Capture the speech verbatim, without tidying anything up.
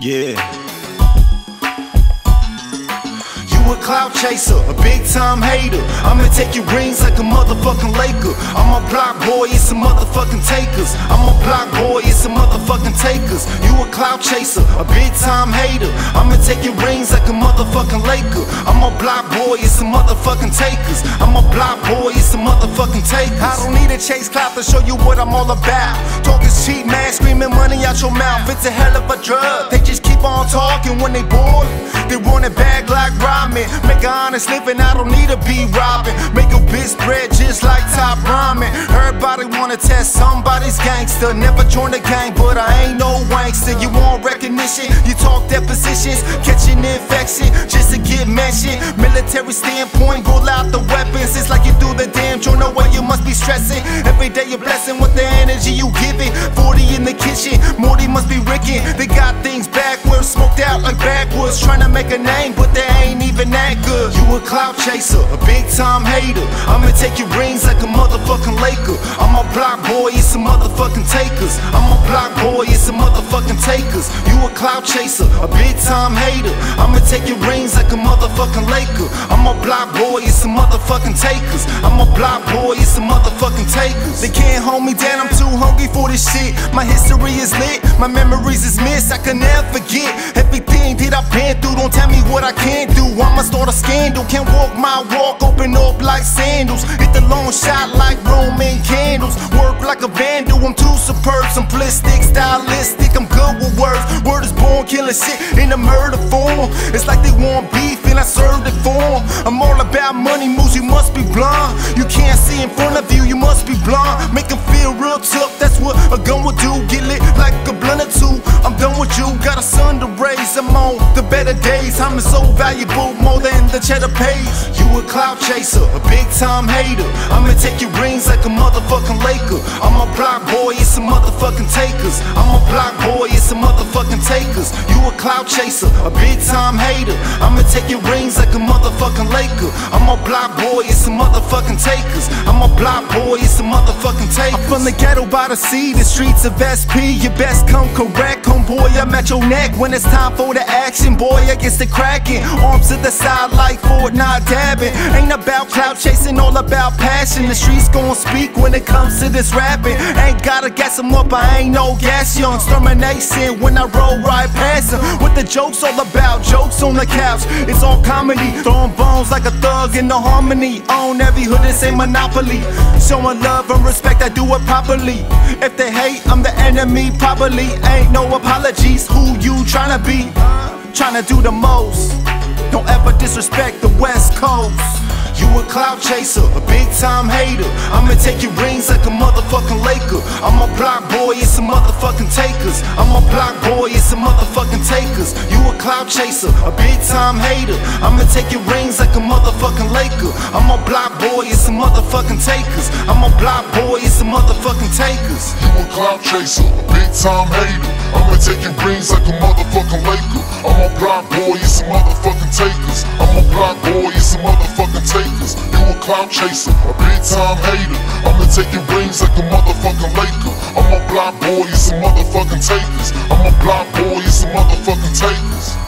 Yeah. You a cloud chaser, a big time hater. I'ma take your rings like a motherfucking Laker. I'm a block boy, it's some motherfucking takers. I'm a block boy, it's some motherfucking takers. You a cloud chaser, a big time hater. I'ma take your rings like a motherfucking Laker. I'm a block boy, it's some motherfucking takers. I'm a block boy, it's some motherfucking takers. I don't need a chase clout to show you what I'm all about. Talk is cheap, man, screaming money out your mouth. It's a hell of a drug, they just keep on talking when they bored. They want it back like ramen. Make an honest living, I don't need to be robbing. Make a bitch spread just like top ramen. Everybody wanna test somebody's gangster. Never joined the gang, but I ain't no wankster. You want recognition, you talk depositions. Catching infection just to get mentioned. Military standpoint, roll out the weapons. It's like you do the damn joint, no way you must be stressing. Every day you're blessing with the energy you giving. forty in the kitchen, Morty must be ricking. They got things backwards, smoked out like backwards. Trying to make a name, but they ain't even that good. You a clout chaser, a big time hater. I'ma take your rings like a motherfucking Laker. I'm a block boy, it's some motherfucking takers. I'm a block boy, it's some motherfucking takers. You a clout chaser, a big time hater. I'ma take your rings like a motherfucking Laker. I'm a block boy, it's some motherfucking takers. I'm a block boy, it's some motherfucking takers. They can't hold me down, I'm too hungry for this shit. My history is lit, my memories is missed. I can never forget everything that I've been through. Don't tell me what I can't do, I'ma start a scandal. Can't walk my walk, open up like sandals. Hit the long shot like Roman candles. Work like a vandal, I'm too superb. Simplistic, stylistic, I'm good with words. Word is born, killing shit in a murder form. It's like they want beef and I served it for them. I'm all about money moves, you must be blind. You can't see in front of you, you must be blind. Make them feel real tough, that's what a gun would do. Get lit like a blunt or two. I'm done with you, got a son to raise. I'm on the better days, I'm so valuable, more than the cheddar pays. You a clout chaser, a big time hater. I'ma take your rings like a motherfucking Laker. I'm a block boy, it's some motherfucking takers. I'm a block boy, it's some motherfucking takers. You a clout chaser, a big time hater. I'ma take your rings like a motherfucking Laker. I'm a block boy, it's some motherfucking takers. I'm a block boy, it's some motherfucking takers. I'm from the ghetto by the sea, the streets of S P. You best come correct, homeboy, I'm at your neck. When it's time for the action, boy, I get the cracking. Arms to the side like Fortnite dabbing. Ain't about clout chasing, all about passion. The streets gon' speak when it comes to this rapping. Ain't gotta gas 'em up, I ain't no gas young. Extermination when I roll right past 'em. What the joke's all about, jokes on the couch. It's all comedy, throwing bones like a thug in the harmony. On every hood, it's a monopoly. Showing love and respect, I do it properly. If they hate, I'm the enemy, probably. Ain't no apologies, who you tryna be? Tryna do the most, don't ever disrespect the West Coast. You a clout chaser, a big time hater. I'ma take your rings like a motherfucking Laker. I'm a block boy, it's some motherfucking takers. I'm a block boy, it's some motherfucking takers. You a clout chaser, a big time hater. I'ma take your rings like a motherfucking Laker. I'm a block boy, it's some motherfucking takers. I'm a block boy, it's some motherfucking takers. You a clout chaser, a big time hater. I'ma take your rings like a motherfucking Laker. I'm a block boy, it's some motherfucking takers. I'm a block boy, it's some motherfucking takers. You a clout chaser, a big time hater. I'ma take your rings like a motherfucking Laker. I'm a block boy, you some motherfucking takers. I'm a block boy, you some motherfucking takers.